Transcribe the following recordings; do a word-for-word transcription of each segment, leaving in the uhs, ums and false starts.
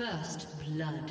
First blood.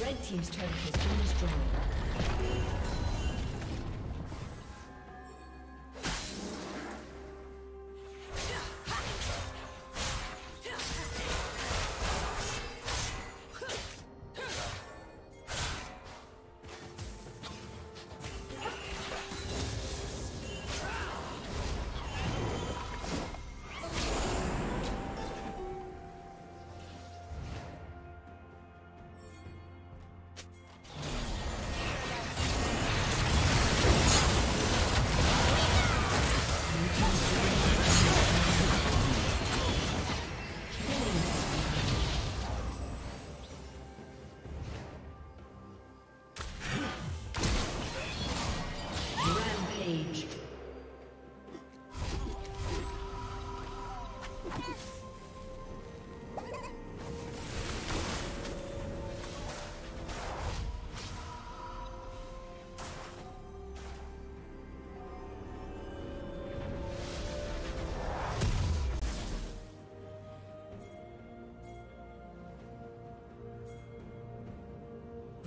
Red team's turret has been destroyed.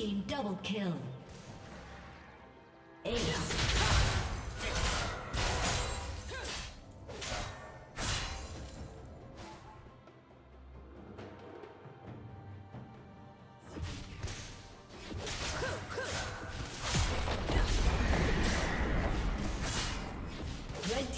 team double kill. Ace.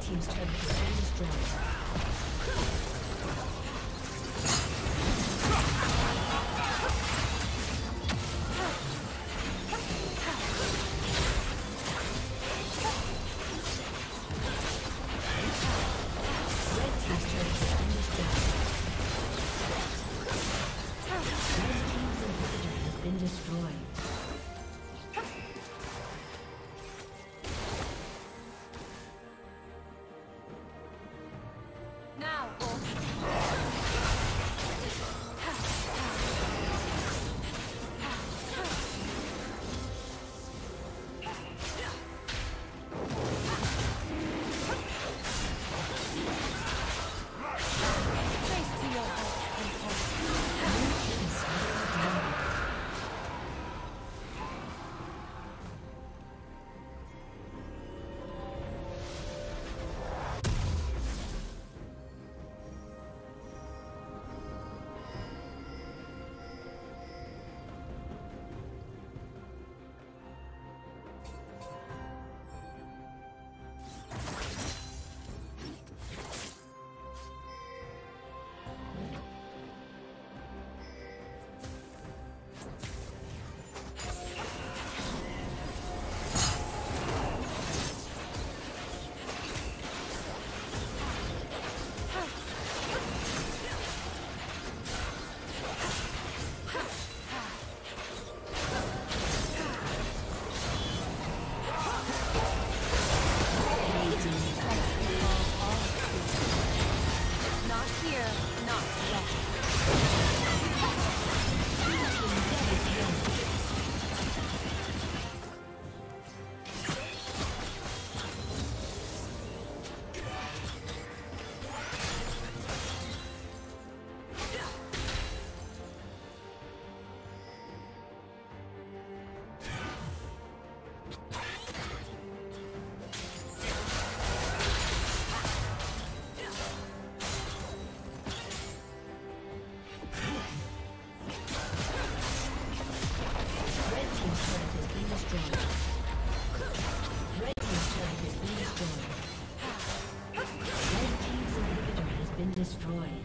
Team's turn to be destroyed. Red team's turn to be destroyed. destroyed. Red team's turret has been destroyed.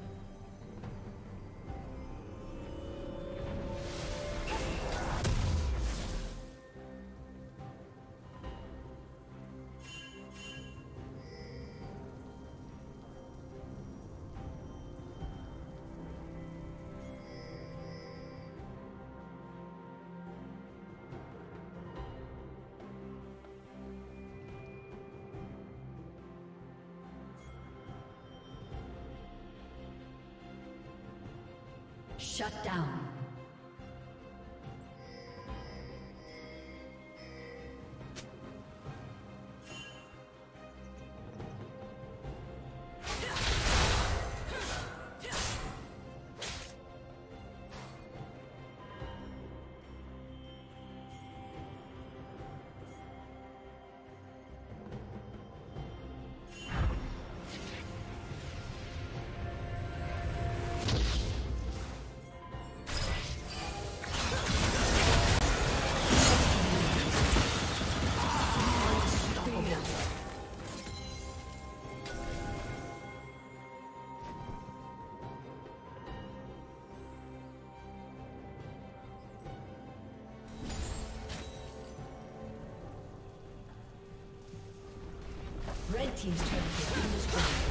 Red team's inhibitor has been destroyed. Shut down. Red team's turret has been destroyed.